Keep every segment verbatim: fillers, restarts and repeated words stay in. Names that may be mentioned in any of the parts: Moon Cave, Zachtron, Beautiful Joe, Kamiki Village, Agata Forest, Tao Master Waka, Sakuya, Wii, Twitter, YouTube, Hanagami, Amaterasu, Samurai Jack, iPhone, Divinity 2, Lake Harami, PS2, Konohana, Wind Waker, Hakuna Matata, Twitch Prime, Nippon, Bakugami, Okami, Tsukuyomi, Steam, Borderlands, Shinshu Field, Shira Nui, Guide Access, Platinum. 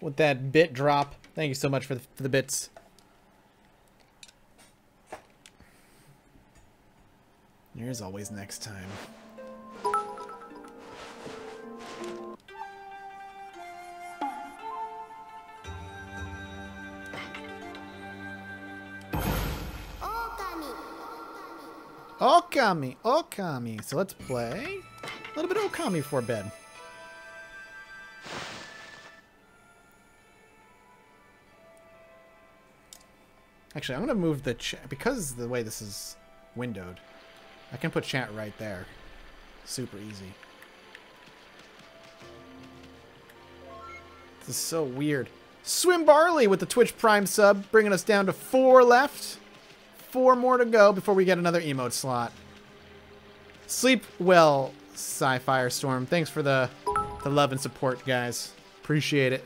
with that bit drop. Thank you so much for the, for the bits. There's always next time. Okami, Okami. So let's play a little bit of Okami for bed. Actually, I'm going to move the chat. Because the way this is windowed, I can put chat right there. Super easy. This is so weird. Swim Barley with the Twitch Prime sub, bringing us down to four left. Four more to go before we get another emote slot. Sleep well, Sci-Fire Storm. Thanks for the, the love and support, guys. Appreciate it.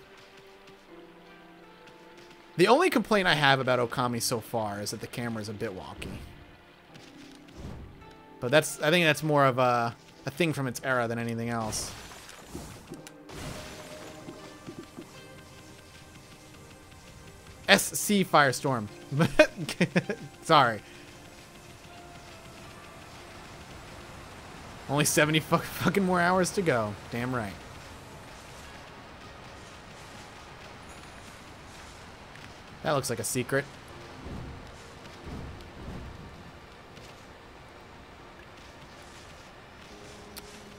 The only complaint I have about Okami so far is that the camera is a bit wonky. But that's, I think that's more of a, a thing from its era than anything else. S C Firestorm. Sorry. Only seventy fu fucking more hours to go. Damn right. That looks like a secret.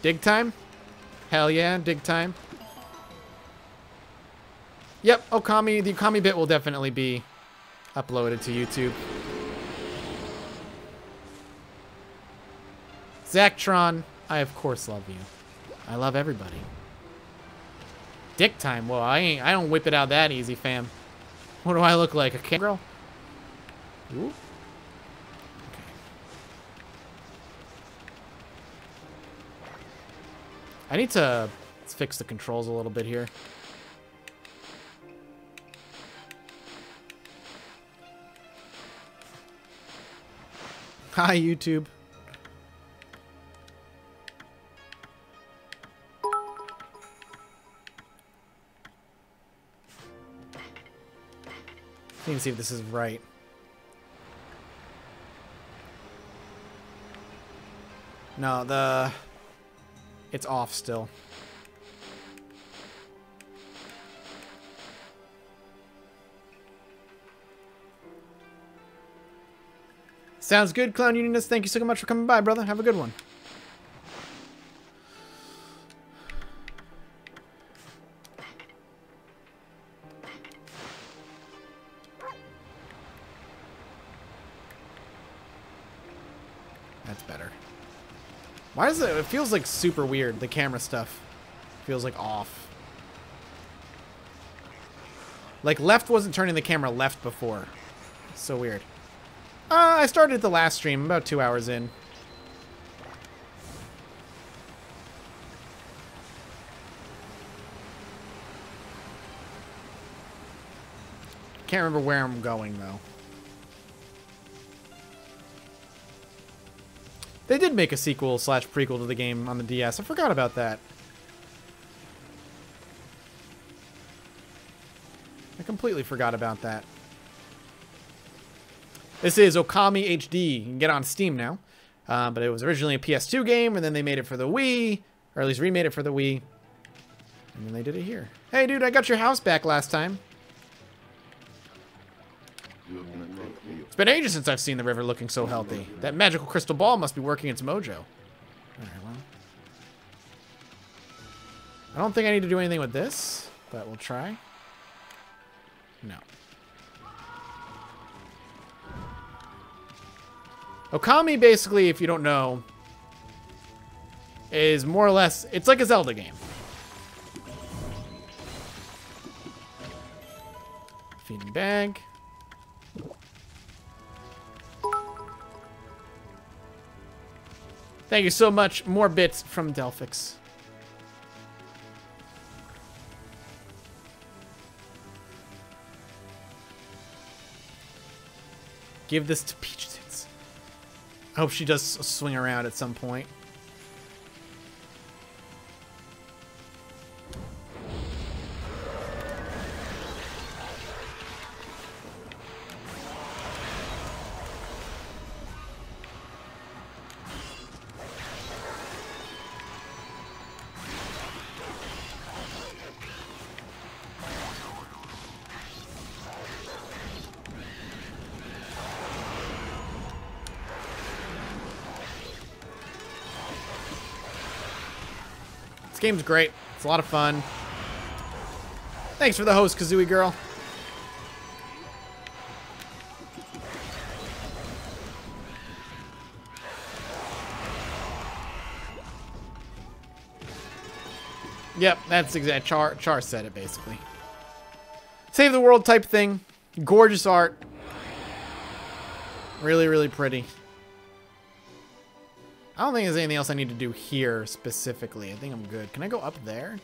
Dig time? Hell yeah, dig time. Yep, Okami, the Okami bit will definitely be uploaded to YouTube. Zachtron, I of course love you. I love everybody. Dick time, whoa, I ain't, I don't whip it out that easy, fam. What do I look like, a cam girl? Ooh. Okay. I need to fix the controls a little bit here. Hi, YouTube. Let me see if this is right. No, the... It's off still. Sounds good, Clown Unionist. Thank you so much for coming by, brother. Have a good one. Why does it, it feels like super weird, the camera stuff. Feels like off. Like left wasn't turning the camera left before. So weird. Uh, I started the last stream, about two hours in. Can't remember where I'm going though. They did make a sequel slash prequel to the game on the D S. I forgot about that. I completely forgot about that. This is Okami H D. You can get it on Steam now. Uh, but it was originally a P S two game, and then they made it for the Wii. Or at least remade it for the Wii. And then they did it here. Hey, dude, I got your house back last time. It's been ages since I've seen the river looking so healthy. That magical crystal ball must be working its mojo. All right, well. I don't think I need to do anything with this, but we'll try. No. Okami, basically, if you don't know, is more or less, it's like a Zelda game. Feeding bag. Thank you so much. More bits from Delphix. Give this to Peach Tits. I hope she does swing around at some point. game's great. It's a lot of fun. Thanks for the host, Kazooie Girl. Yep, that's exact. Char, Char said it, basically. Save the world type thing. Gorgeous art. Really, really pretty. I don't think there's anything else I need to do here specifically. I think I'm good. Can I go up there?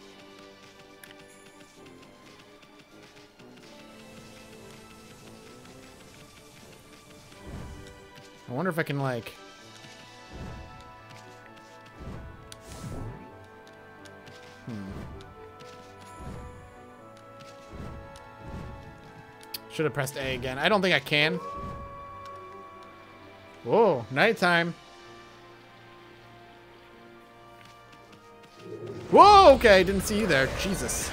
I wonder if I can, like... Should have pressed A again. I don't think I can. Whoa, nighttime. Whoa, okay, didn't see you there. Jesus.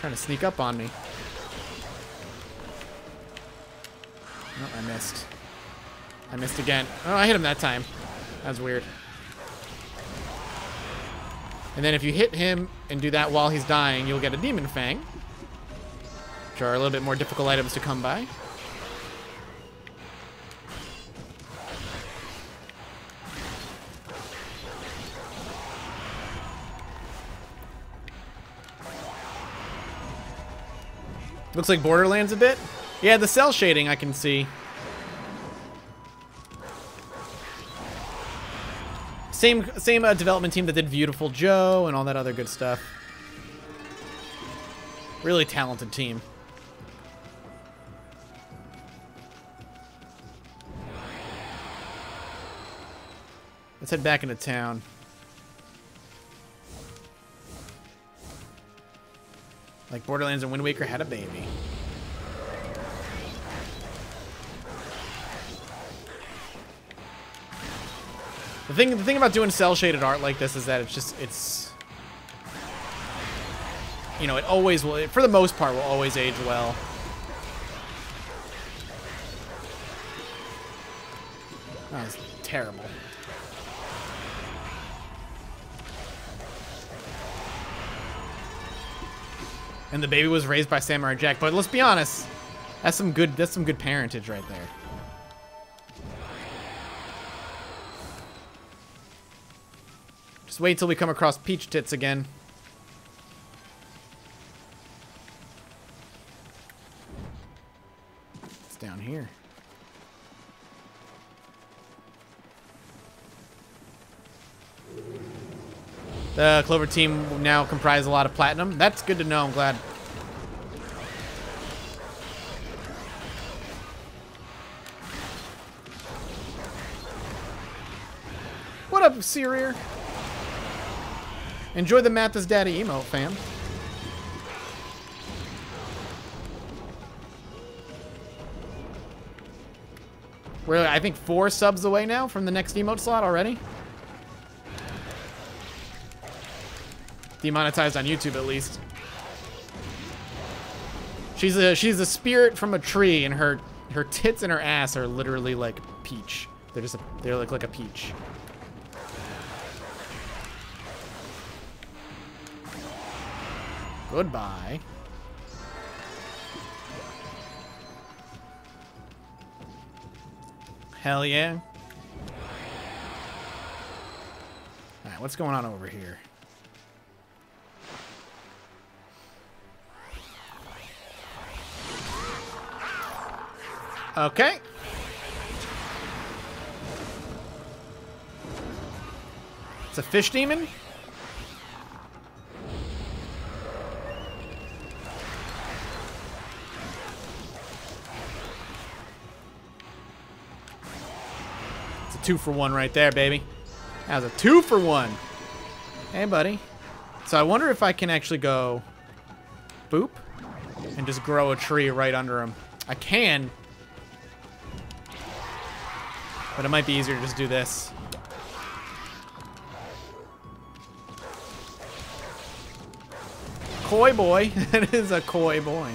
Trying to sneak up on me. Oh, I missed. I missed again. Oh, I hit him that time. That was weird. And then if you hit him and do that while he's dying, you'll get a Demon Fang, which are a little bit more difficult items to come by. Looks like Borderlands a bit. Yeah, the cell shading I can see. Same same uh, development team that did Beautiful Joe and all that other good stuff. Really talented team. Let's head back into town. Like Borderlands and Wind Waker had a baby. The thing, the thing about doing cel-shaded art like this is that it's just, it's, you know, it always will, it, for the most part, will always age well. That was terrible. And the baby was raised by Samurai Jack, but let's be honest, that's some good, that's some good parentage right there. Just wait till we come across Peach Tits again. It's down here. The Clover team now comprise a lot of Platinum. That's good to know. I'm glad. What up, Searier? Enjoy the Math is Daddy emote, fam. We're, I think, four subs away now from the next emote slot already. Demonetized on YouTube, at least. She's a she's a spirit from a tree, and her her tits and her ass are literally like peach. They're just a, they look like a peach. Goodbye. Hell yeah! All right, what's going on over here? Okay. It's a fish demon. It's a two for one right there, baby. That was a two for one. Hey, buddy. So I wonder if I can actually go boop and just grow a tree right under him. I can. But it might be easier to just do this. Koi boy. That is a koi boy.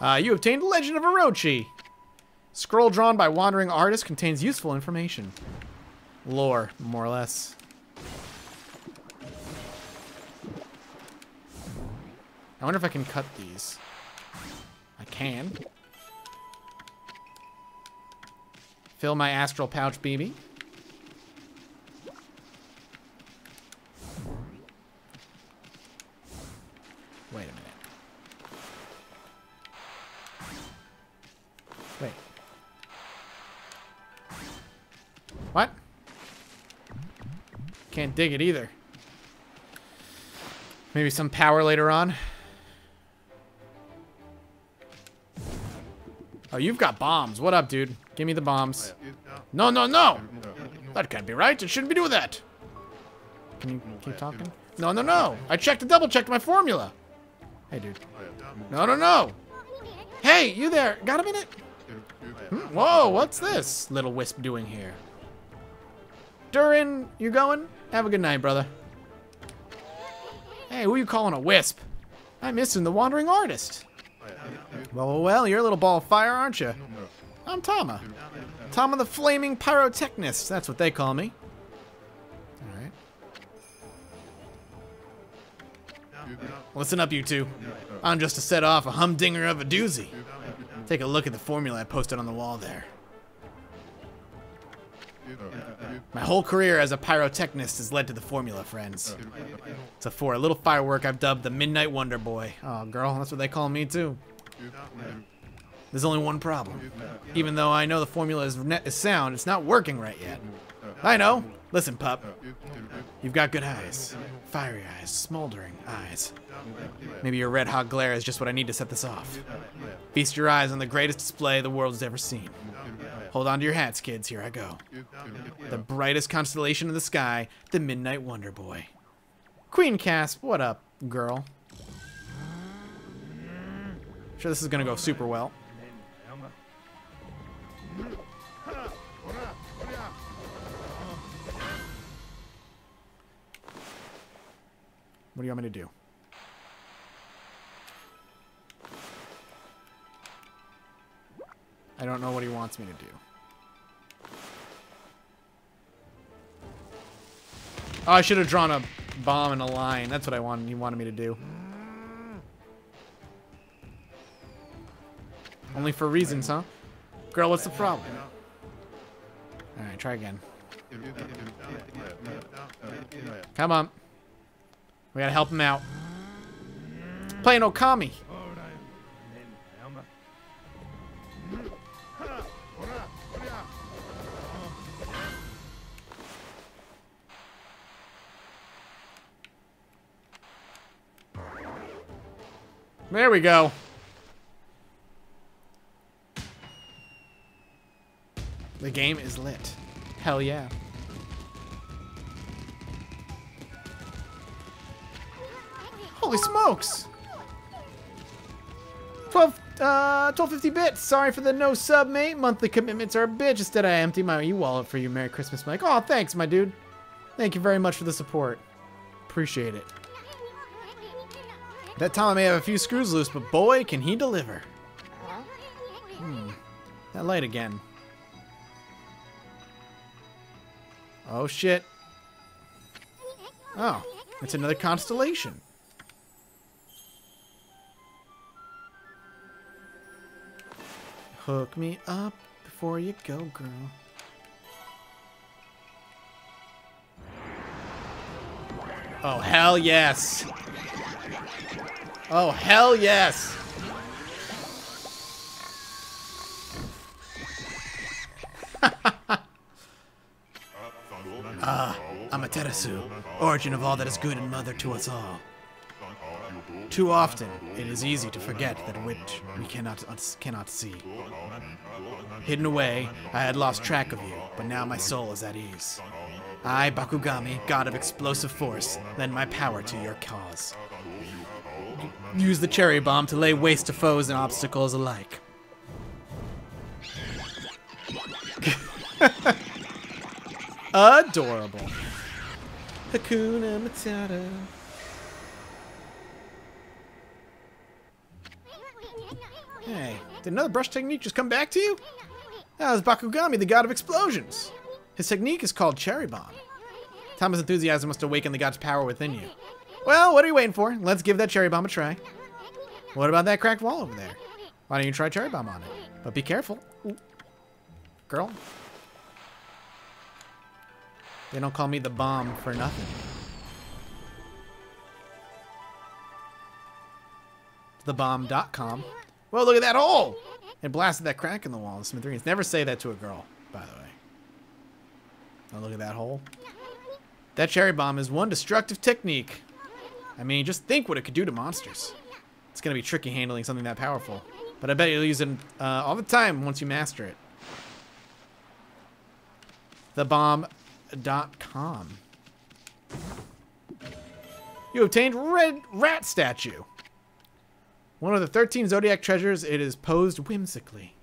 Uh, you obtained Legend of Orochi. Scroll drawn by wandering artists contains useful information. Lore, more or less. I wonder if I can cut these. I can. Fill my astral pouch, B B. Wait a minute. Wait. What? Can't dig it either. Maybe some power later on. Oh, you've got bombs. What up, dude? Give me the bombs. No, no, no! That can't be right. It shouldn't be doing that. Can you keep talking? No, no, no! I checked and double-checked my formula. Hey, dude. No, no, no! Hey, you there! Got a minute? Hmm? Whoa, what's this little wisp doing here? Durin, you going? Have a good night, brother. Hey, who you calling a wisp? I'm missing the wandering artist. Well, well, you're a little ball of fire, aren't you? I'm Tama. Tama the Flaming Pyrotechnist. That's what they call me. All right. Listen up, you two. I'm just to set off a humdinger of a doozy. Take a look at the formula I posted on the wall there. My whole career as a pyrotechnist has led to the formula, friends. It's a for a little firework I've dubbed the Midnight Wonder Boy. Oh, girl, that's what they call me, too. There's only one problem. Even though I know the formula is, is sound, it's not working right yet. I know. Listen, pup. You've got good eyes. Fiery eyes. Smoldering eyes. Maybe your red-hot glare is just what I need to set this off. Feast your eyes on the greatest display the world's ever seen. Hold on to your hats, kids. Here I go. The brightest constellation in the sky, the Midnight Wonder Boy. Queen Casp, what up, girl? I'm sure this is going to go super well. What do you want me to do? I don't know what he wants me to do. Oh, I should have drawn a bomb and a line. That's what I wanted. He wanted me to do. Only for reasons, huh? Girl, what's the problem? All right, try again. Come on. We gotta help him out. Playing Okami. There we go. The game is lit. Hell yeah. Holy smokes! twelve, uh, twelve fifty bits. Sorry for the no sub, mate. Monthly commitments are a bitch. Instead, I empty my e-wallet for you. Merry Christmas, Mike. Aw, thanks, my dude. Thank you very much for the support. Appreciate it. That Tama may have a few screws loose, but boy, can he deliver. Hmm. That light again. Oh, shit. Oh, it's another constellation. Hook me up before you go, girl. Oh, hell yes. Oh, hell yes! Ah, Amaterasu, origin of all that is good and mother to us all. Too often, it is easy to forget that which we cannot cannot see. Hidden away, I had lost track of you, but now my soul is at ease. I, Bakugami, god of explosive force, lend my power to your cause. Use the cherry bomb to lay waste to foes and obstacles alike. Adorable. Hakuna Matata. Hey, did another brush technique just come back to you? That was Bakugami, the god of explosions. His technique is called Cherry Bomb. Thomas' enthusiasm must awaken the god's power within you. Well, what are you waiting for? Let's give that Cherry Bomb a try. What about that cracked wall over there? Why don't you try Cherry Bomb on it? But be careful. Ooh. Girl. They don't call me the bomb for nothing. the bomb dot com. Well, look at that hole! It blasted that crack in the wall. The Smithereens. Never say that to a girl, by the way. Oh, look at that hole. That Cherry Bomb is one destructive technique. I mean, just think what it could do to monsters. It's going to be tricky handling something that powerful. But I bet you'll use it uh, all the time once you master it. the bomb dot com. You obtained Red Rat Statue. One of the thirteen Zodiac treasures, it is posed whimsically.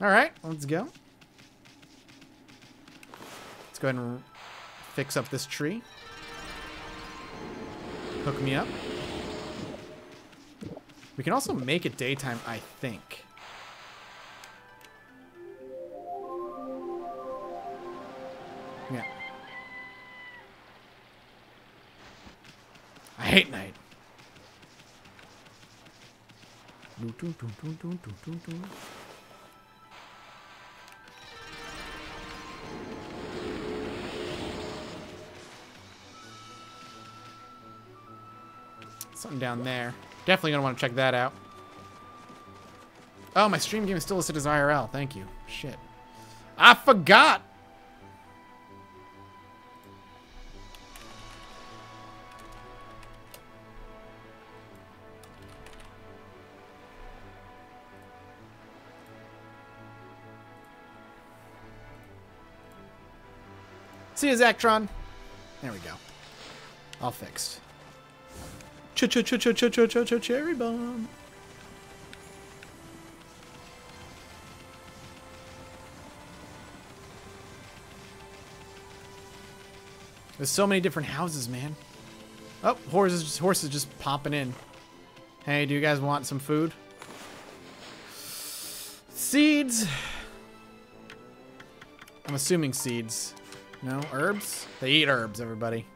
Alright, let's go. Let's go ahead and fix up this tree. Hook me up. We can also make it daytime, I think. Yeah. I hate night. Something down there. Definitely gonna want to check that out. Oh, my stream game is still listed as I R L. Thank you. Shit. I forgot! See you, Zactron. There we go. All fixed. Ch ch ch ch ch ch ch Cherry Bomb. There's so many different houses, man. Oh, horses, horses just popping in. Hey, do you guys want some food? Seeds. I'm assuming seeds. No, herbs? They eat herbs, everybody.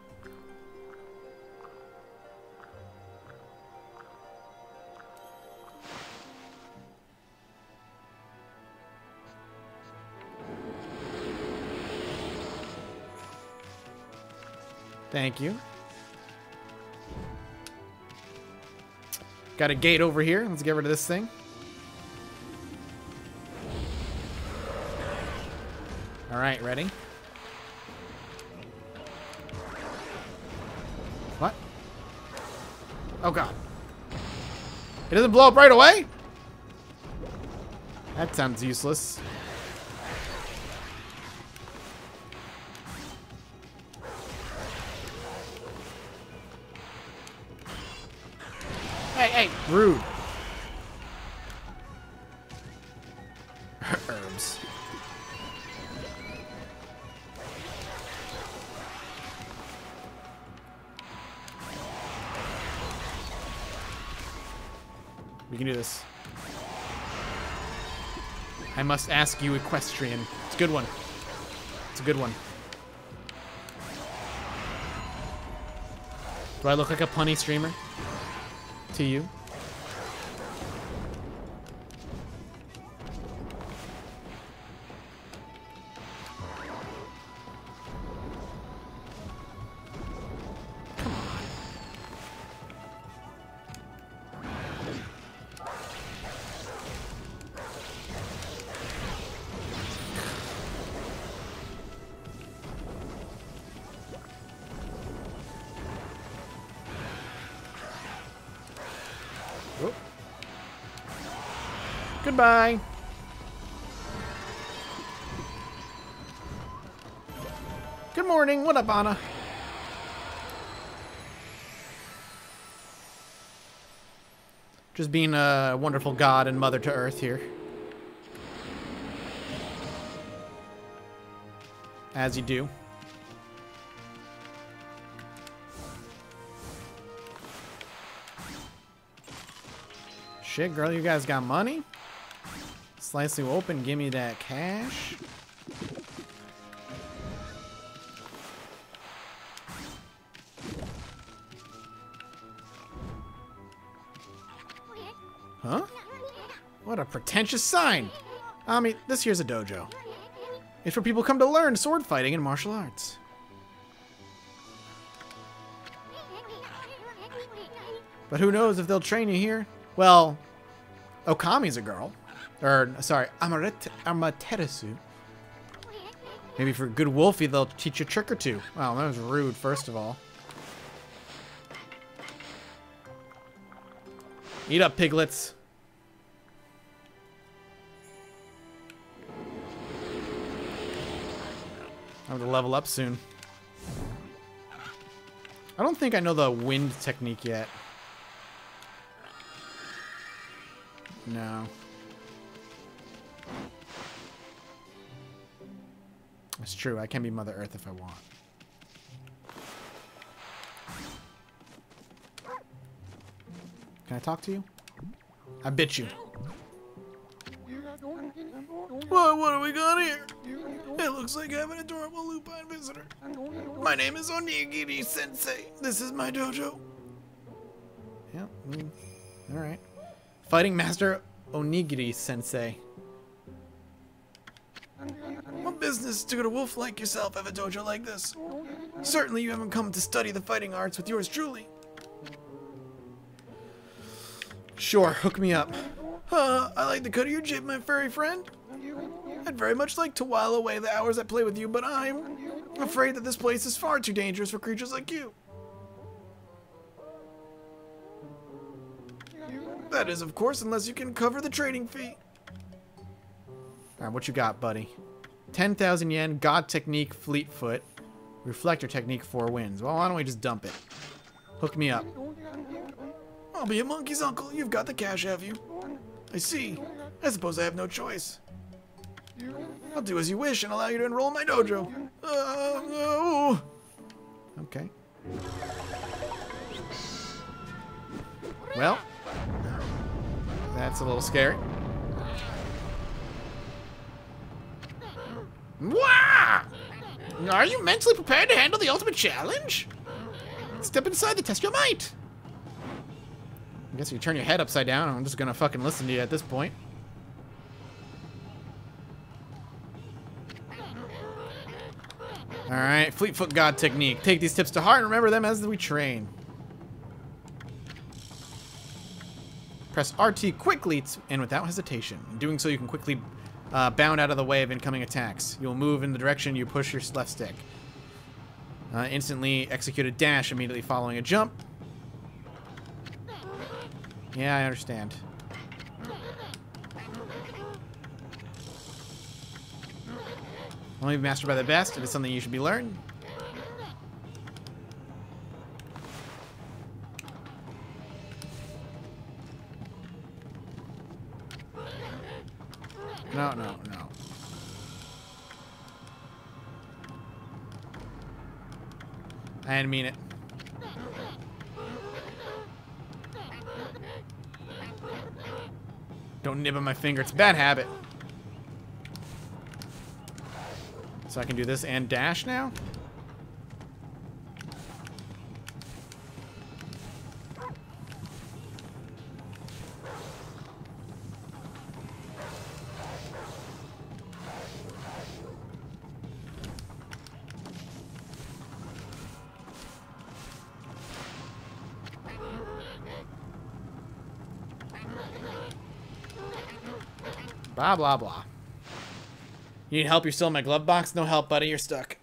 Thank you. Got a gate over here. Let's get rid of this thing. All right, ready? Oh god. It doesn't blow up right away? That sounds useless. Hey, hey, rude. Herbs. We can do this. I must ask you, equestrian. It's a good one. It's a good one. Do I look like a punny streamer? To you? Goodbye. Good morning. What up, Anna? Just being a wonderful god and mother to earth here. As you do. Shit, girl, you guys got money? Slice you open, give me that cash. Huh? What a pretentious sign! Ami, this here's a dojo. It's where people come to learn sword fighting and martial arts. But who knows if they'll train you here? Well, Okami's a girl. Or, sorry, Amarete, Amaterasu. Maybe for good Wolfie, they'll teach you a trick or two. Wow, that was rude, first of all. Eat up, piglets. I'm gonna level up soon. I don't think I know the wind technique yet. No. That's true. I can be Mother Earth if I want. Can I talk to you? I bit you. Well, what do we got here? It looks like I have an adorable lupine visitor. My name is Onigiri Sensei. This is my dojo. Yeah. Mm, all right. Fighting Master Onigiri Sensei. What business do a wolf like yourself have a dojo like this? Certainly you haven't come to study the fighting arts with yours truly. Sure, hook me up. Uh, I like the cut of your jib, my furry friend. I'd very much like to while away the hours I play with you, but I'm afraid that this place is far too dangerous for creatures like you. That is, of course, unless you can cover the trading fee. Alright, what you got, buddy? ten thousand yen, God Technique, Fleet Foot, Reflector Technique, Four Winds. Well, why don't we just dump it? Hook me up. I'll be a monkey's uncle. You've got the cash, have you? I see. I suppose I have no choice. I'll do as you wish and allow you to enroll in my dojo. Uh, no. Okay. Well, that's a little scary. Wah! Are you mentally prepared to handle the ultimate challenge? Step inside to test your might. I guess if you turn your head upside down, I'm just gonna fucking listen to you at this point. Alright, Fleetfoot God Technique. Take these tips to heart and remember them as we train. Press R T quickly and without hesitation. In doing so, you can quickly uh, bound out of the way of incoming attacks. You'll move in the direction you push your left stick. Uh, instantly execute a dash immediately following a jump. Yeah, I understand. Only mastered by the best. If it's something you should be learned. No, no, no. I didn't mean it. Don't nib on my finger. It's a bad habit. So I can do this and dash now? Blah, blah, blah. You need help? You're still in my glove box? No help, buddy. You're stuck.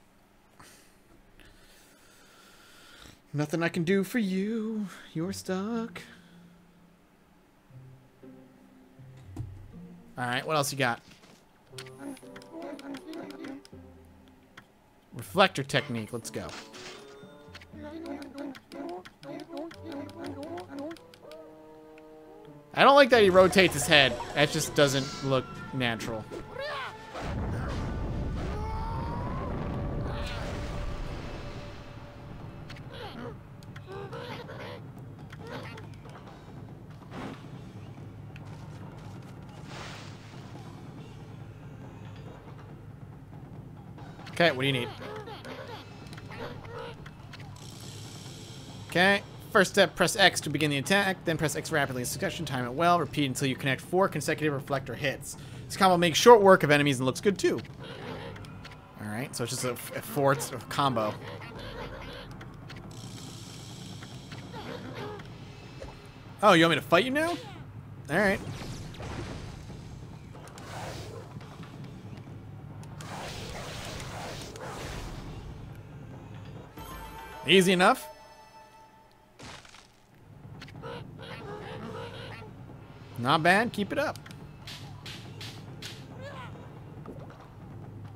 Nothing I can do for you. You're stuck. Alright, what else you got? Reflector technique. Let's go. I don't like that he rotates his head. That just doesn't look natural. Okay, what do you need? Okay. First step, press X to begin the attack, then press X rapidly in succession, time it well, repeat until you connect four consecutive reflector hits. This combo makes short work of enemies and looks good too. Alright, so it's just a, a four combo. Oh, you want me to fight you now? Alright. Easy enough. Not bad. Keep it up.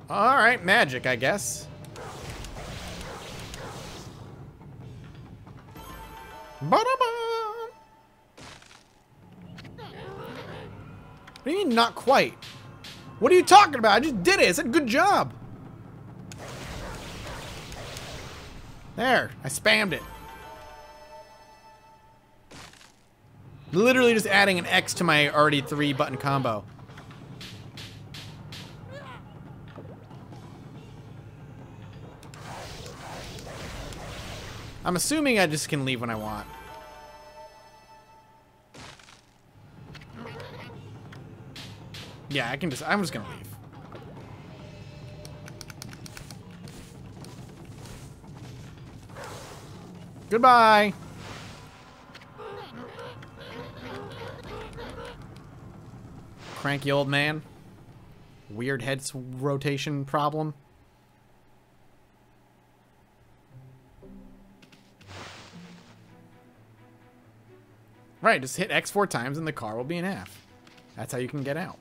All right, magic, I guess. Ba-da-ba! What do you mean, not quite? What are you talking about? I just did it. I said, good job. There, I spammed it. Literally just adding an X to my already three button combo. I'm assuming I just can leave when I want. Yeah, I can just, I'm just gonna leave. Goodbye. Cranky old man. Weird head rotation problem. Right, just hit X four times and the car will be in half. That's how you can get out.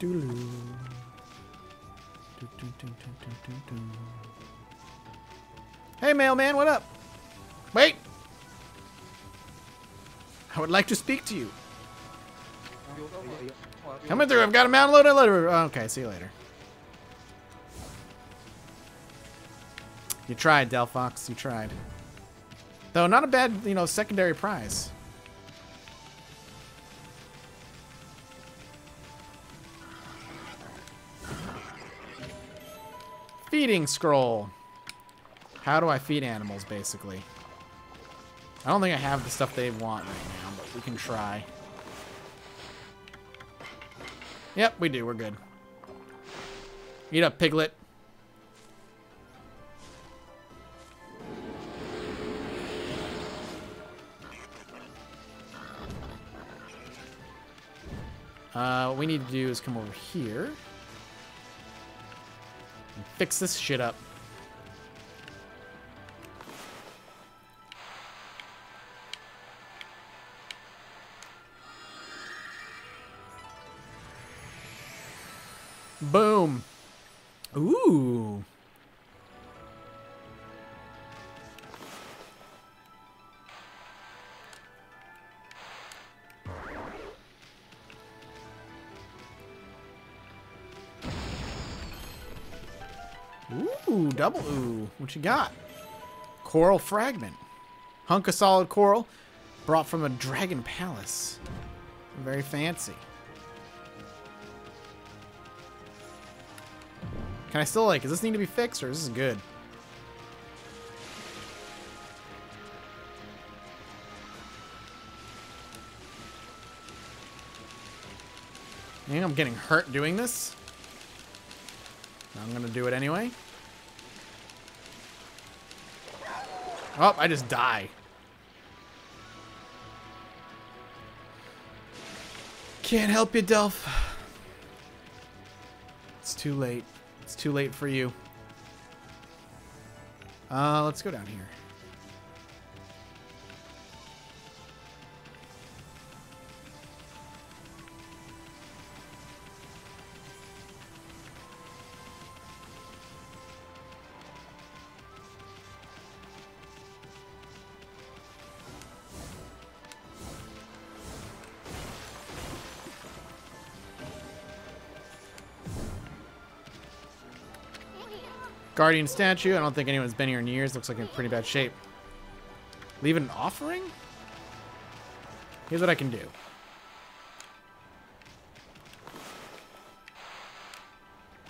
Doodaloo. Hey, mailman, what up? Wait! I would like to speak to you. Coming through, I've got a mount loaded. Okay, see you later. You tried, Delphox, you tried. Though, not a bad, you know, secondary prize. Feeding scroll. How do I feed animals, basically? I don't think I have the stuff they want right now, but we can try. Yep, we do. We're good. Eat up, piglet. Uh, what we need to do is come over here. And fix this shit up. Boom. Ooh. Ooh, double ooh. What you got? Coral fragment. Hunk of solid coral brought from a dragon palace. Very fancy. Can I still, like, does this need to be fixed, or is this good? Man, I'm getting hurt doing this. I'm gonna do it anyway. Oh, I just die. Can't help you, Delph. It's too late. It's too late for you. Uh, let's go down here. Guardian statue. I don't think anyone's been here in years. Looks like in pretty bad shape. Leave an offering? Here's what I can do.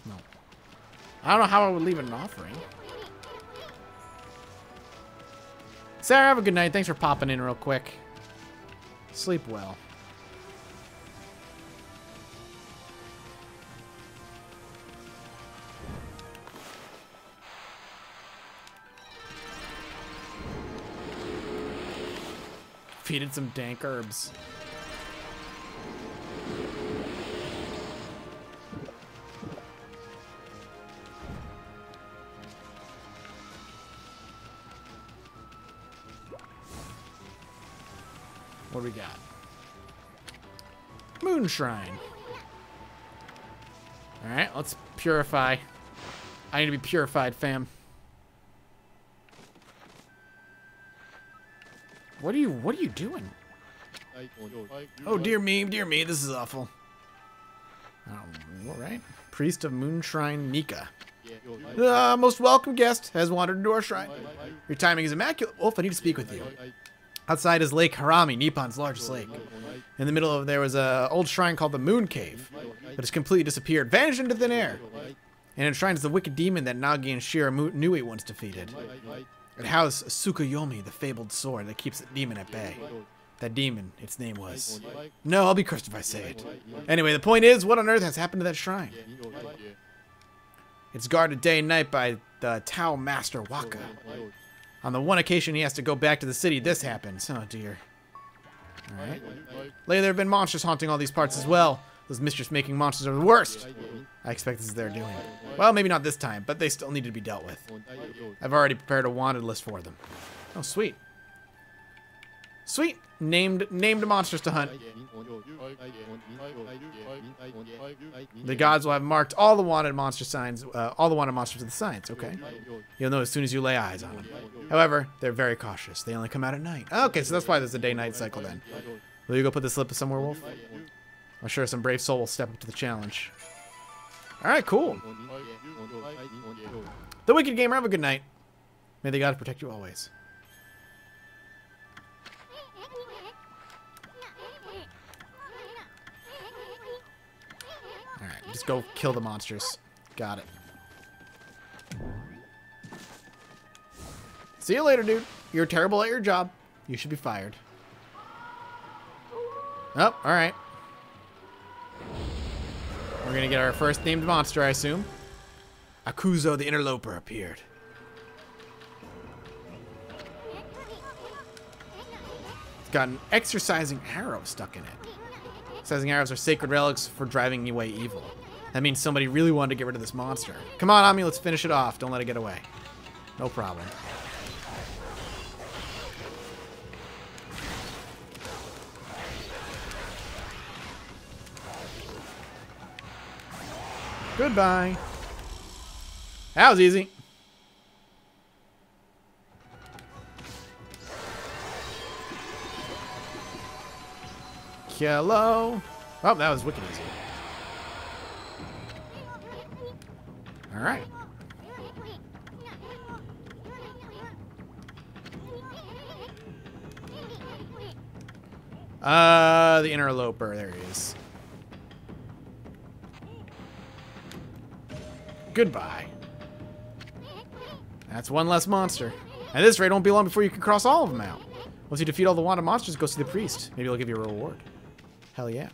No. I don't know how I would leave an offering. Sarah, have a good night. Thanks for popping in real quick. Sleep well. Feeded some dank herbs. What do we got? Moon Shrine. Alright, let's purify. I need to be purified, fam. What are you, what are you doing? Oh, dear me, dear me, this is awful. All right. Priest of Moon Shrine, Mika. The most welcome guest has wandered into our shrine. Your timing is immaculate. Wolf, I need to speak with you. Outside is Lake Harami, Nippon's largest lake. In the middle of there was an old shrine called the Moon Cave that has completely disappeared, vanished into thin air, and enshrines the wicked demon that Nagi and Shira Nui once defeated. It housed Tsukuyomi, the fabled sword that keeps the demon at bay. That demon, its name was... No, I'll be cursed if I say it. Anyway, the point is, what on earth has happened to that shrine? It's guarded day and night by the Tao Master Waka. On the one occasion he has to go back to the city, this happens. Oh, dear. All right. Lately, there have been monsters haunting all these parts as well. Those mischief-making monsters are the worst. I expect this is their doing. Well, maybe not this time, but they still need to be dealt with. I've already prepared a wanted list for them. Oh, sweet. Sweet. Named named monsters to hunt. The gods will have marked all the wanted monster signs, uh, all the wanted monsters to the signs, okay? You'll know as soon as you lay eyes on them. However, they're very cautious. They only come out at night. Oh, okay, so that's why there's a day-night cycle then. Will you go put this slip somewhere, Wolf? I'm sure some brave soul will step up to the challenge. Alright, cool. The Wicked Gamer, have a good night. May the gods protect you always. Alright, just go kill the monsters. Got it. See you later, dude. You're terrible at your job. You should be fired. Oh, alright. We're gonna get our first named monster, I assume. Akuzo the Interloper appeared. It's got an exorcising arrow stuck in it. Exorcising arrows are sacred relics for driving away evil. That means somebody really wanted to get rid of this monster. Come on, Ami, let's finish it off. Don't let it get away. No problem. Goodbye. That was easy. Hello. Oh, that was wicked easy. All right. Uh, the interloper. There he is. Goodbye. That's one less monster. At this rate, it won't be long before you can cross all of them out. Once you defeat all the wanted monsters, go see the priest. Maybe he'll give you a reward. Hell yeah.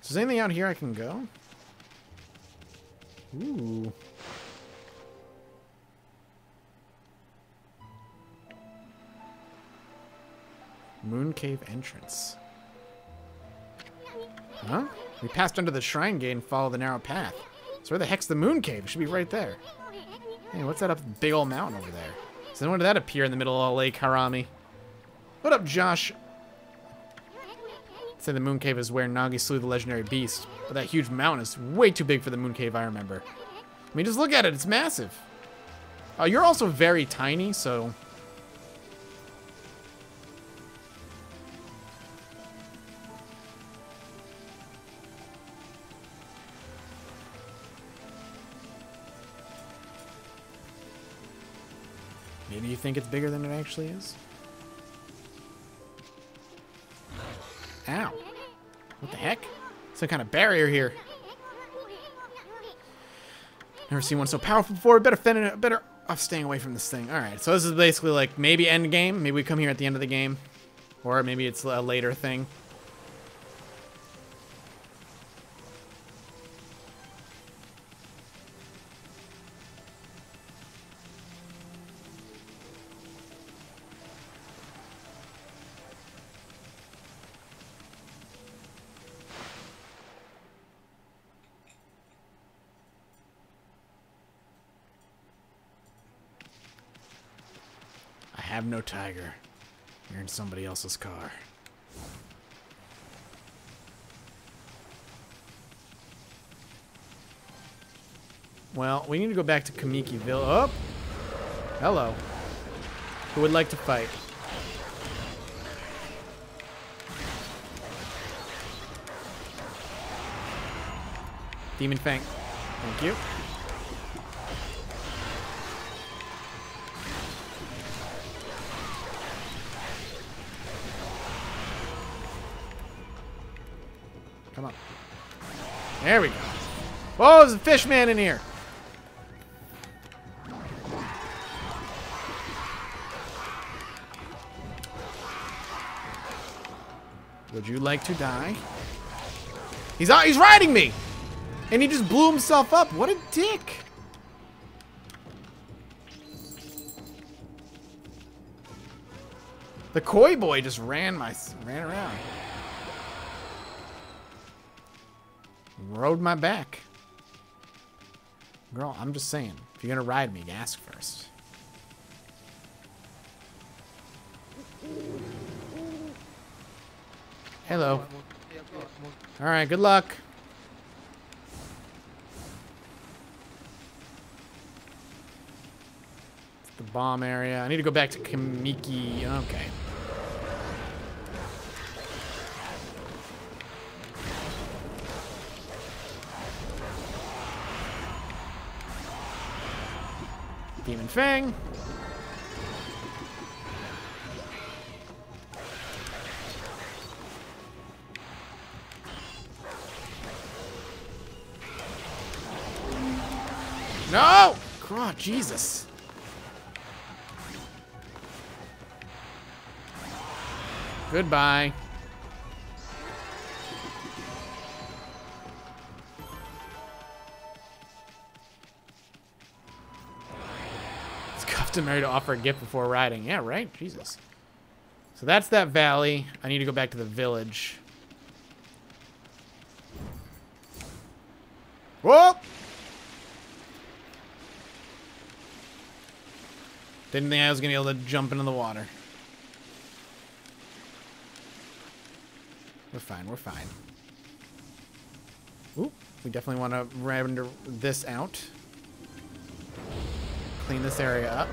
So is there anything out here I can go? Ooh. Moon Cave entrance. Huh? We passed under the shrine gate and followed the narrow path. So where the heck's the Moon Cave? It should be right there. Hey, what's that up big old mountain over there? So then where did that appear in the middle of Lake Harami? What up, Josh? Say the Moon Cave is where Nagi slew the legendary beast. But that huge mountain is way too big for the Moon Cave, I remember. I mean, just look at it. It's massive. Oh, you're also very tiny, so... Maybe you think it's bigger than it actually is? Ow! What the heck? Some kind of barrier here. Never seen one so powerful before. Better fend- better off staying away from this thing. Alright, so this is basically like maybe end game. Maybe we come here at the end of the game. Or maybe it's a later thing. Have no tiger. You're in somebody else's car. Well, we need to go back to Kamiki Village. Oh! Hello. Who would like to fight? Demon Fang. Thank you. Come on. There we go. Whoa, there's a fish man in here. Would you like to die? He's out, he's riding me! And he just blew himself up. What a dick! The koi boy just ran my ran around. Rode my back. Girl, I'm just saying, if you're gonna ride me, ask first. Hello. Alright, good luck. It's the bomb area. I need to go back to Kamiki. Okay. Demon Fang. No! God, Jesus. Goodbye. Customary to offer a gift before riding. Yeah, right? Jesus. So that's that valley. I need to go back to the village. Whoa! Didn't think I was going to be able to jump into the water. We're fine, we're fine. Ooh, we definitely want to render this out. Clean this area up.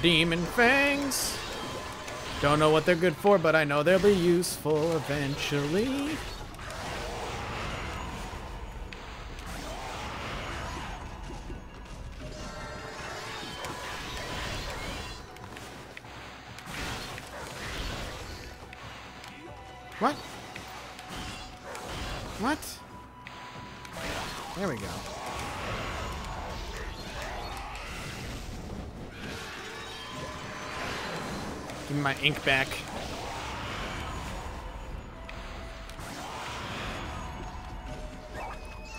Demon fangs. Don't know what they're good for, but I know they'll be useful eventually. What? What? There we go. Give me my ink back.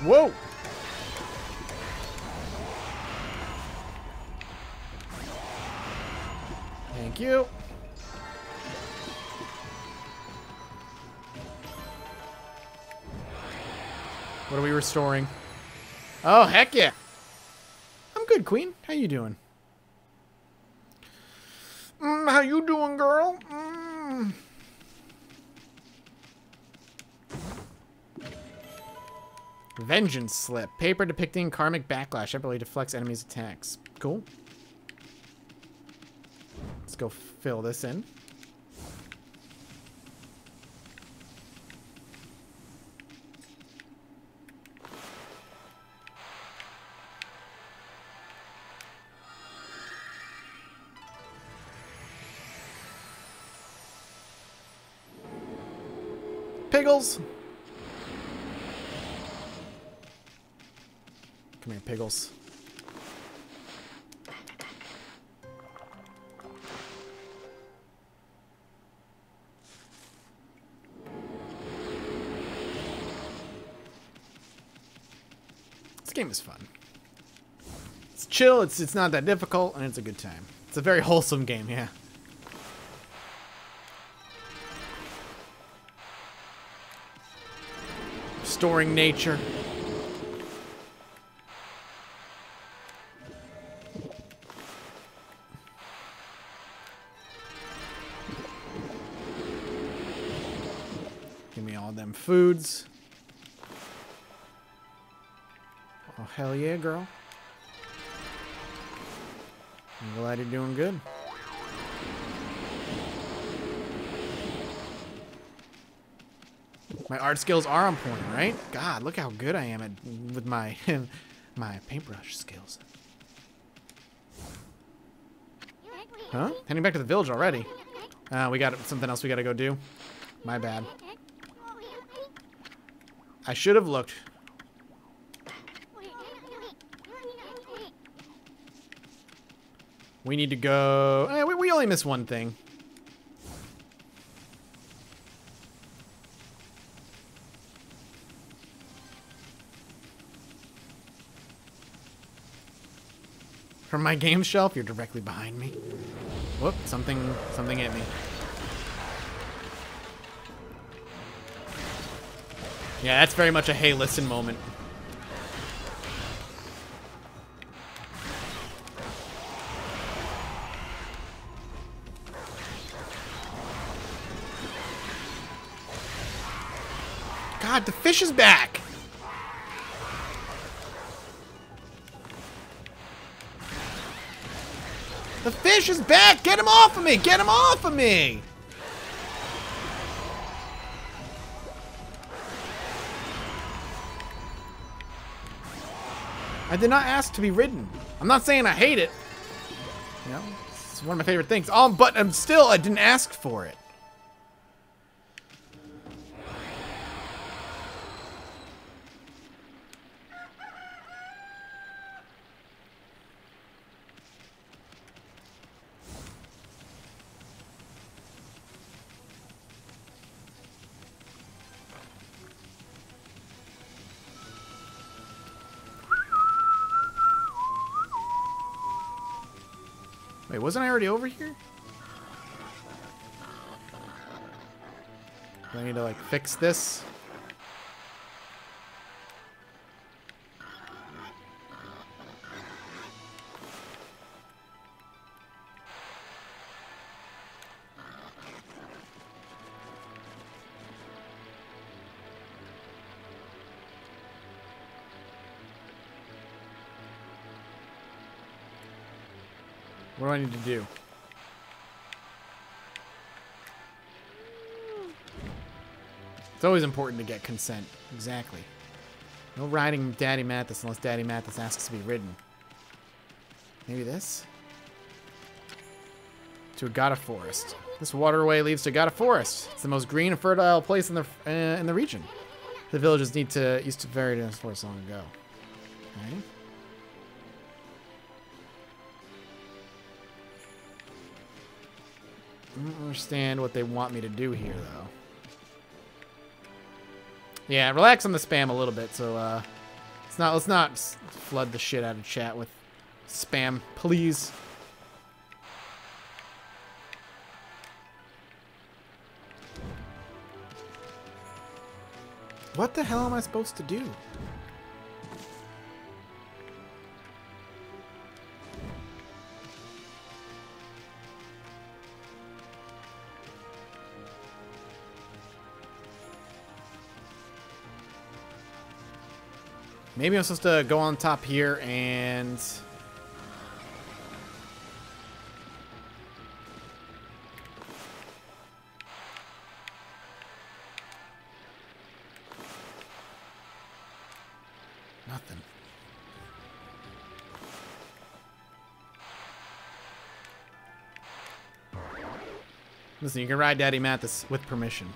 Whoa! Thank you. What are we restoring? Oh, heck yeah. I'm good, Queen. How you doing? Mm, how you doing, girl? Mm. Vengeance slip. Paper depicting karmic backlash. Ability deflects enemies' attacks. Cool. Let's go fill this in. Piggles! Come here, Piggles. This game is fun. It's chill, it's it's not that difficult, and it's a good time. It's a very wholesome game, yeah. Restoring nature. Give me all them foods. Oh, hell yeah, girl. I'm glad you're doing good. My art skills are on point, right? God, look how good I am at with my my paintbrush skills. Huh? Heading back to the village already. Uh, we got something else we gotta go do. My bad. I should have looked. We need to go... Eh, we, we only missed one thing. From my game shelf, you're directly behind me. Whoop, something, something hit me. Yeah, that's very much a hey, listen moment. God, the fish is back! The fish is back! Get him off of me! Get him off of me! I did not ask to be ridden. I'm not saying I hate it. You know, it's one of my favorite things. Oh, but I'm still, I didn't ask for it. Wait, wasn't I already over here? Do I need to, like, fix this? What do I need to do? It's always important to get consent. Exactly. No riding Daddy Mathis unless Daddy Mathis asks to be ridden. Maybe this? To Agata Forest. This waterway leads to Agata Forest. It's the most green and fertile place in the uh, in the region. The villagers need to used to bury this forest long ago. All right. I don't understand what they want me to do here, though. Yeah, relax on the spam a little bit, so uh, it's not. Let's not flood the shit out of chat with spam, please. What the hell am I supposed to do? Maybe I'm supposed to go on top here and... Nothing. Listen, you can ride Daddy Mathis with permission.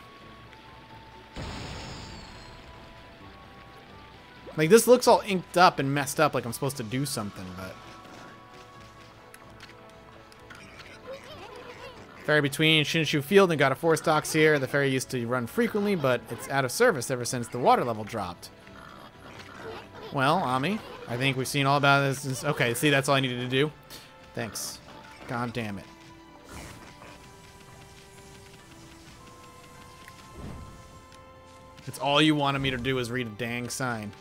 Like, this looks all inked up and messed up like I'm supposed to do something, but... Ferry between Shinshu Field and Agata Forest docks here. The ferry used to run frequently, but it's out of service ever since the water level dropped. Well, Ami, I think we've seen all about this. Okay, see, that's all I needed to do. Thanks. God damn it. It's all you wanted me to do is read a dang sign.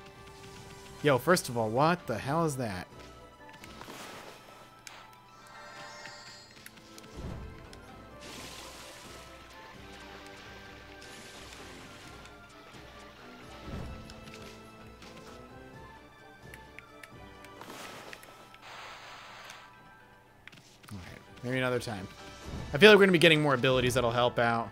Yo, first of all, what the hell is that? Maybe another time. I feel like we're going to be getting more abilities that'll help out.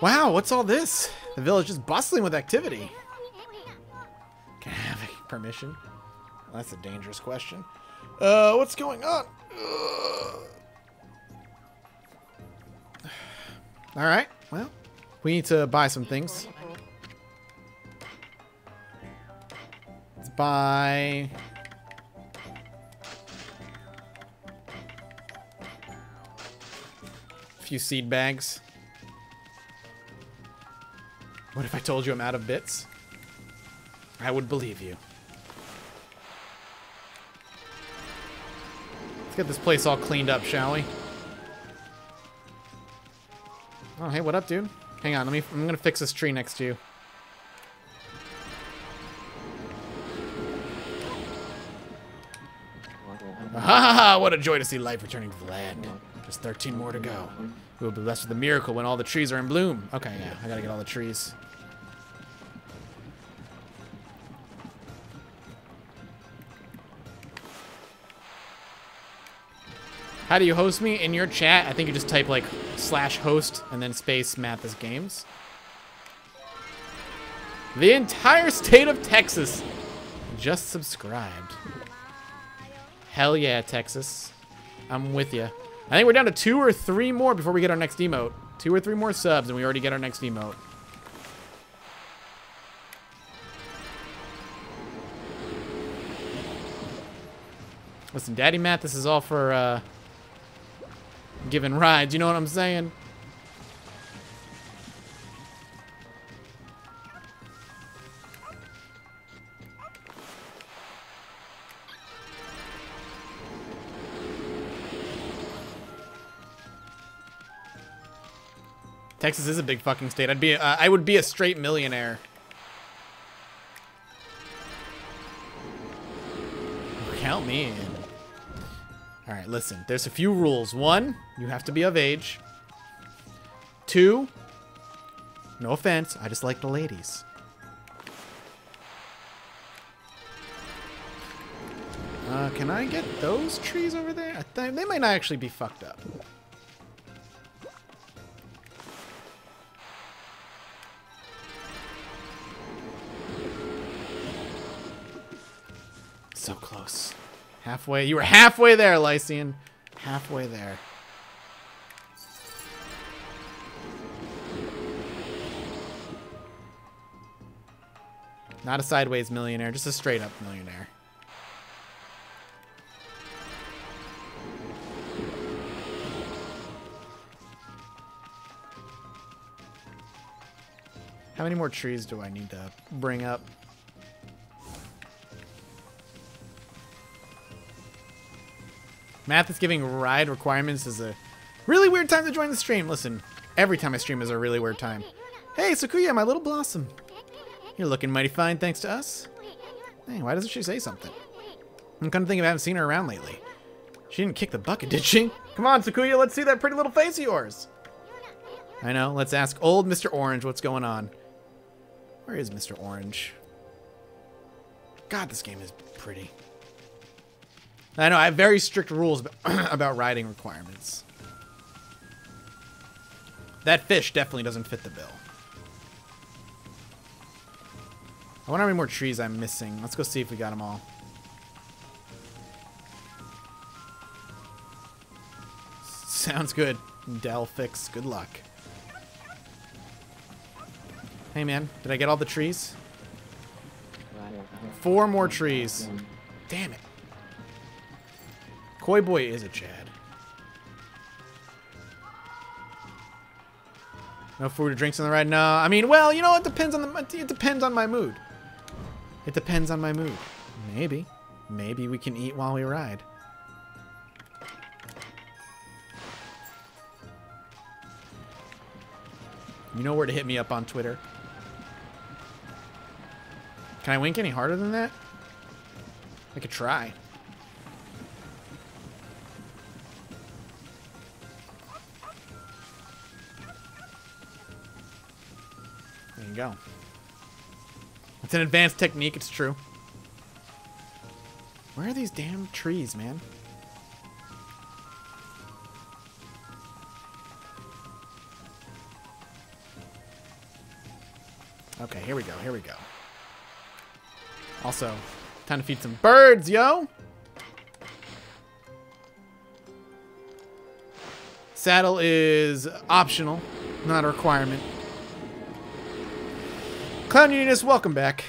Wow, what's all this? The village is bustling with activity. Can I have any permission? Well, that's a dangerous question. Uh, what's going on? Ugh. All right, well, we need to buy some things. Let's buy... a few seed bags. What if I told you I'm out of bits? I would believe you. Let's get this place all cleaned up, shall we? Oh, hey, what up, dude? Hang on, let me. I'm gonna fix this tree next to you. Ah, what a joy to see life returning to the land. There's thirteen more to go. We will be blessed with a miracle when all the trees are in bloom. Okay, yeah, I gotta get all the trees. How do you host me in your chat? I think you just type like slash host and then space Mathis Games. The entire state of Texas just subscribed. Hell yeah, Texas. I'm with you. I think we're down to two or three more before we get our next emote. Two or three more subs and we already get our next emote. Listen, Daddy Matt, this is all for uh, giving rides. You know what I'm saying? Texas is a big fucking state. I'd be, uh, I would be a straight millionaire. Count me in. All right, listen. There's a few rules. One, you have to be of age. Two, no offense, I just like the ladies. Uh, can I get those trees over there? I th- they might not actually be fucked up. So close. Halfway. You were halfway there, Lycian. Halfway there. Not a sideways millionaire, just a straight up millionaire. How many more trees do I need to bring up? Math is giving ride requirements is a really weird time to join the stream. Listen, every time I stream is a really weird time. Hey, Tsukuya, my little blossom. You're looking mighty fine thanks to us. Hey, why doesn't she say something? I'm kind of thinking I haven't seen her around lately. She didn't kick the bucket, did she? Come on, Tsukuya, let's see that pretty little face of yours. I know, let's ask old Mister Orange what's going on. Where is Mister Orange? God, this game is pretty. I know, I have very strict rules about riding requirements. That fish definitely doesn't fit the bill. I wonder how many more trees I'm missing. Let's go see if we got them all. Sounds good. Delphix, good luck. Hey man, did I get all the trees? Four more trees. Damn it. Koi Boy is a Chad. No food or drinks on the ride? No. I mean, well, you know, it depends on the. It depends on my mood. It depends on my mood. Maybe, maybe we can eat while we ride. You know where to hit me up on Twitter. Can I wink any harder than that? I could try. There you go. It's an advanced technique, it's true. Where are these damn trees, man? Okay, here we go, here we go. Also, time to feed some birds, yo! Saddle is optional, not a requirement. Clown Unis, welcome back.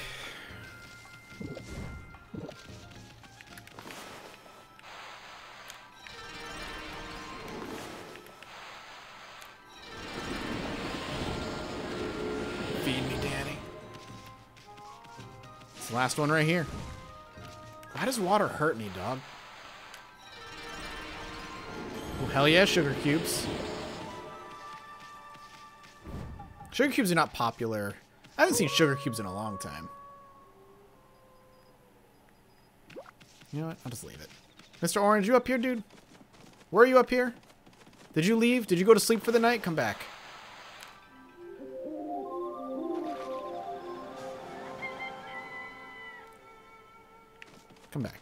Last one right here. Why does water hurt me, dog? Oh, hell yeah, sugar cubes. Sugar cubes are not popular. I haven't seen sugar cubes in a long time. You know what? I'll just leave it. Mister Orange, you up here, dude? Were you up here? Did you leave? Did you go to sleep for the night? Come back. Come back.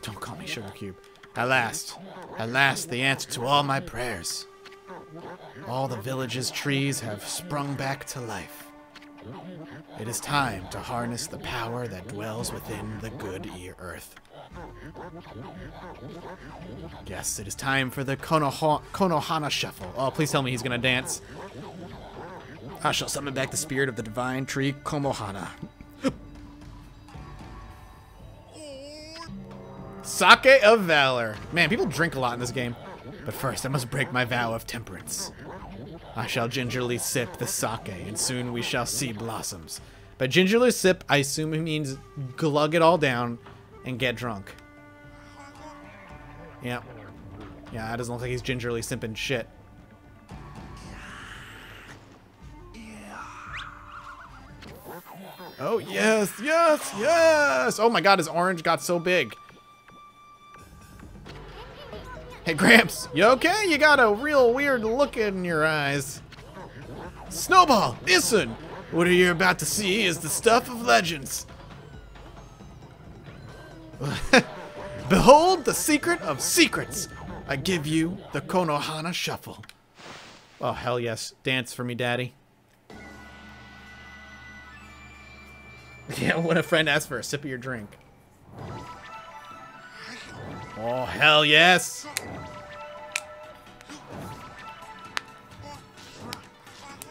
Don't call me Sugar Cube. At last, at last, the answer to all my prayers. All the village's trees have sprung back to life. It is time to harness the power that dwells within the good earth. Yes, it is time for the Konoha Konohana Shuffle. Oh, please tell me he's gonna dance. I shall summon back the spirit of the divine tree, Konohana. Sake of Valor. Man, people drink a lot in this game. But first, I must break my vow of temperance. I shall gingerly sip the sake, and soon we shall see blossoms. By gingerly sip, I assume it means glug it all down and get drunk. Yeah. Yeah, that doesn't look like he's gingerly simping shit. Oh, yes, yes, yes! Oh my god, his orange got so big. Hey, Gramps, you okay? You got a real weird look in your eyes. Snowball, listen! What you're about to see is the stuff of legends. Behold the secret of secrets. I give you the Konohana Shuffle. Oh, hell yes. Dance for me, Daddy. Yeah, when a friend asks for a sip of your drink. Oh, hell yes!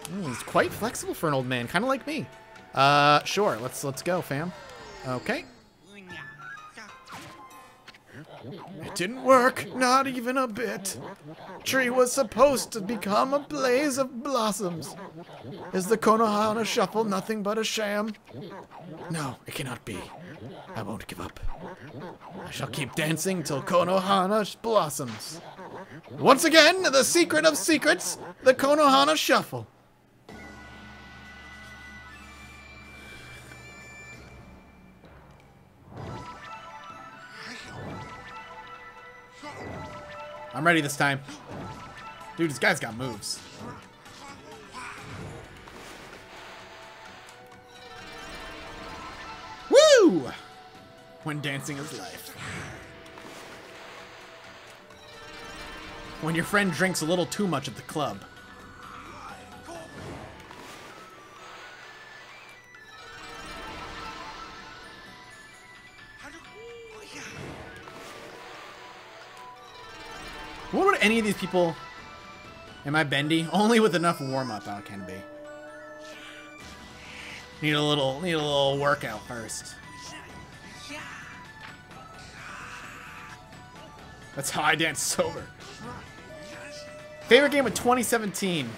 Mm, he's quite flexible for an old man, kind of like me. Uh, sure, let's let's go, fam. Okay. It didn't work, not even a bit. Tree was supposed to become a blaze of blossoms. Is the Konohana Shuffle nothing but a sham? No, it cannot be. I won't give up. I shall keep dancing till Konohana blossoms. Once again, the secret of secrets, the Konohana Shuffle. I'm ready this time. Dude, this guy's got moves. do when dancing is life. When your friend drinks a little too much at the club. What would any of these people... Am I bendy? Only with enough warm-up I can be. Need a little, need a little workout first. That's how I dance sober. Favorite game of twenty seventeen.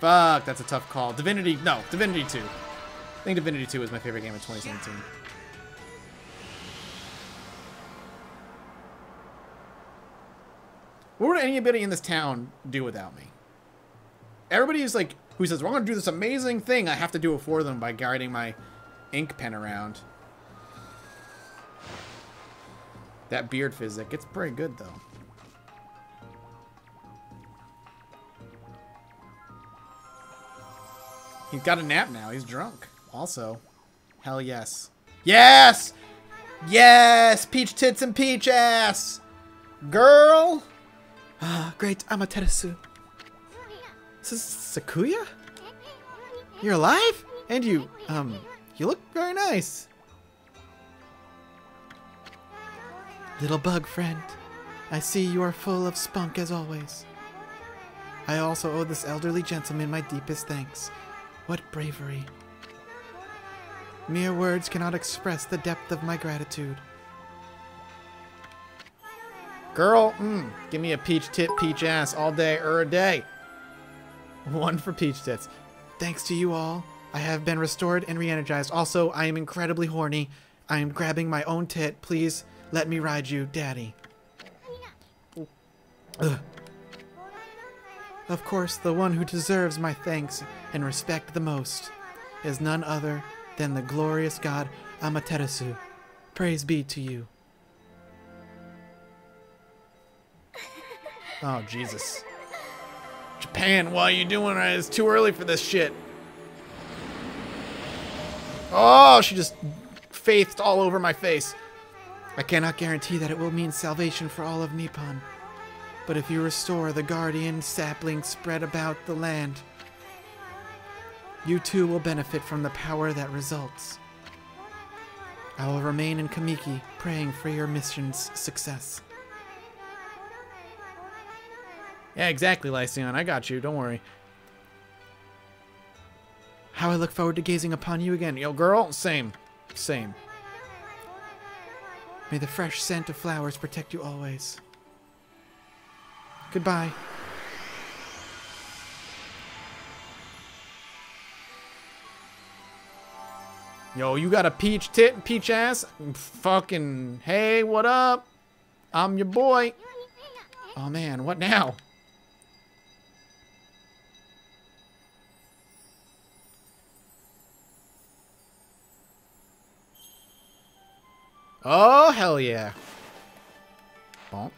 Fuck, that's a tough call. Divinity, no, Divinity two. I think Divinity two was my favorite game of twenty seventeen. What would anybody in this town do without me? Everybody who's like, who says, well, I'm gonna do this amazing thing, I have to do it for them by guiding my ink pen around. That beard physic, it's pretty good though. He's got a nap now, he's drunk. Also, hell yes. Yes! Yes! Peach tits and peach ass! Girl! Ah, great, I'm a Teresu. This is Sakuya? You're alive? And you, um, you look very nice. Little bug friend, I see you are full of spunk as always. I also owe this elderly gentleman my deepest thanks. What bravery. Mere words cannot express the depth of my gratitude. Girl, mm, give me a peach tit, peach ass all day or a day. One for peach tits. Thanks to you all, I have been restored and re-energized. Also, I am incredibly horny. I am grabbing my own tit. Please let me ride you, daddy. Ugh. Of course, the one who deserves my thanks and respect the most is none other than the glorious god Amaterasu. Praise be to you. Oh, Jesus. Japan, what are you doing? It's too early for this shit. Oh, she just faithed all over my face. I cannot guarantee that it will mean salvation for all of Nippon. But if you restore the guardian sapling spread about the land, you too will benefit from the power that results. I will remain in Kamiki, praying for your mission's success. Yeah, exactly, Lycion. I got you. Don't worry. How I look forward to gazing upon you again. Yo, girl. Same. Same. May the fresh scent of flowers protect you always. Goodbye. Yo, you got a peach tit and peach ass? Fucking, hey, what up? I'm your boy. Oh, man. What now? Oh, hell yeah. Bonk.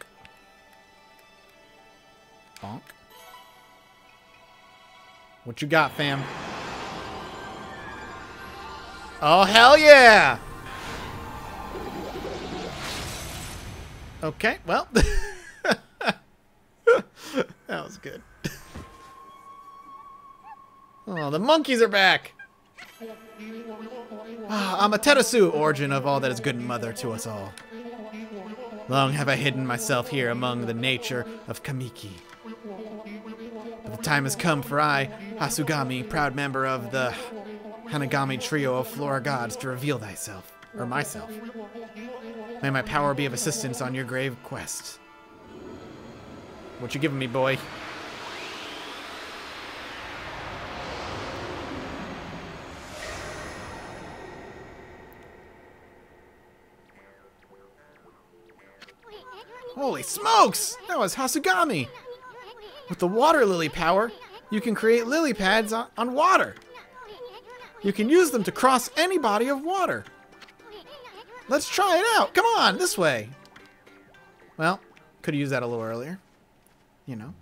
Bonk. What you got, fam? Oh, hell yeah! Okay, well. That was good. Oh, the monkeys are back! Ah, I'm a Terasu, origin of all that is good and mother to us all. Long have I hidden myself here among the nature of Kamiki. But the time has come for I, Hasugami, proud member of the Hanagami trio of flora gods, to reveal thyself, or myself. May my power be of assistance on your grave quest. What you giving me, boy? Holy smokes! That was Hasugami! With the water lily power, you can create lily pads on, on water. You can use them to cross any body of water. Let's try it out! Come on, this way! Well, could have used that a little earlier. You know.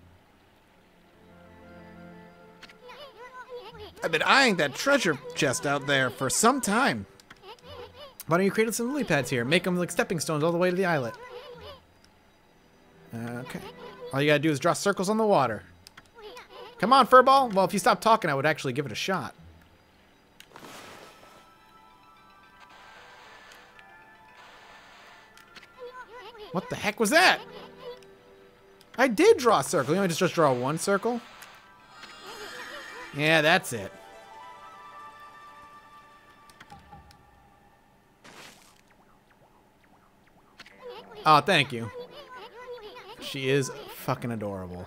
I've been eyeing that treasure chest out there for some time. Why don't you create some lily pads here? Make them like stepping stones all the way to the islet. Okay. All you gotta do is draw circles on the water. Come on, furball. Well, if you stopped talking, I would actually give it a shot. What the heck was that? I did draw a circle. You want me to just draw one circle? Yeah, that's it. Oh, thank you. She is fucking adorable.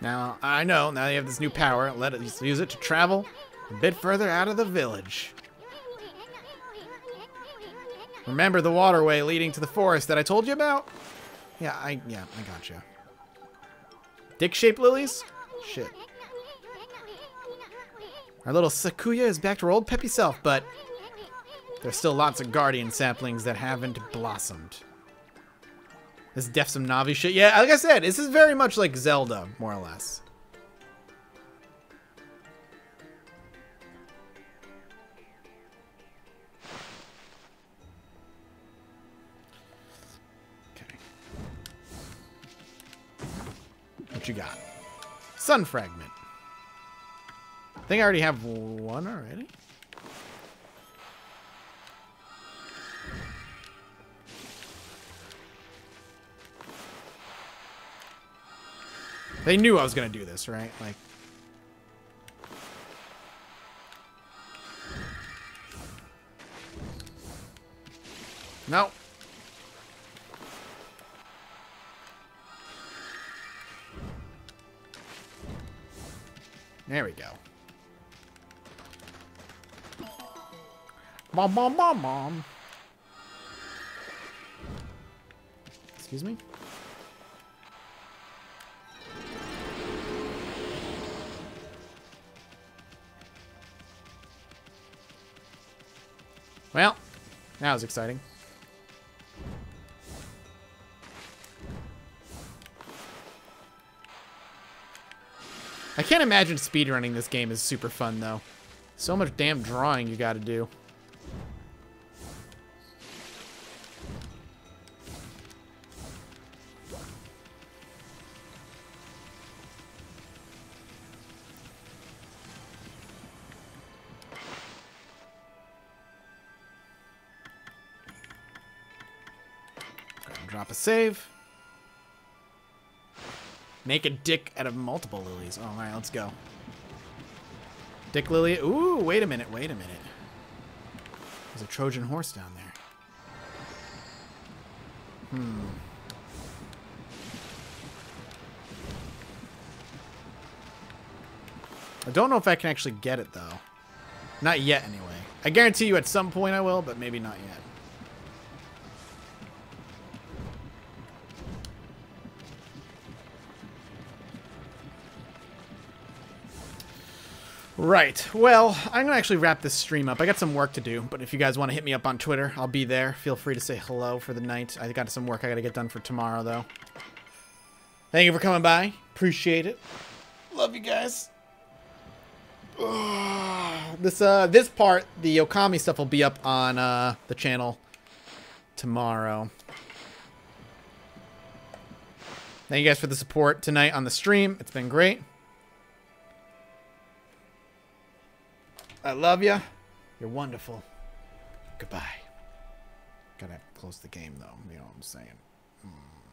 Now, I know, now you have this new power, let us use it to travel a bit further out of the village. Remember the waterway leading to the forest that I told you about? Yeah, I, yeah, I gotcha. Dick-shaped lilies? Shit. Our little Sakuya is back to her old peppy self, but there's still lots of guardian saplings that haven't blossomed. This Defsum Navi shit. Yeah, like I said, this is very much like Zelda, more or less. Okay. What you got? Sun Fragment. I think I already have one already. They knew I was gonna do this, right? Like, no. There we go. Mom, mom, mom, mom. Excuse me. Well, that was exciting. I can't imagine speedrunning this game is super fun, though. So much damn drawing you gotta do. Save. Make a dick out of multiple lilies. Oh, all right, let's go. Dick lily. Ooh, wait a minute, wait a minute. There's a Trojan horse down there. Hmm. I don't know if I can actually get it, though. Not yet, anyway. I guarantee you at some point I will, but maybe not yet. Right, well, I'm gonna actually wrap this stream up. I got some work to do, but if you guys want to hit me up on Twitter, I'll be there. Feel free to say hello for the night. I got some work I gotta get done for tomorrow, though. Thank you for coming by. Appreciate it. Love you guys. Ugh. This uh, this part, the Okami stuff, will be up on uh, the channel tomorrow. Thank you guys for the support tonight on the stream. It's been great. I love you. You're wonderful. Goodbye. Gotta close the game, though. You know what I'm saying? Mm.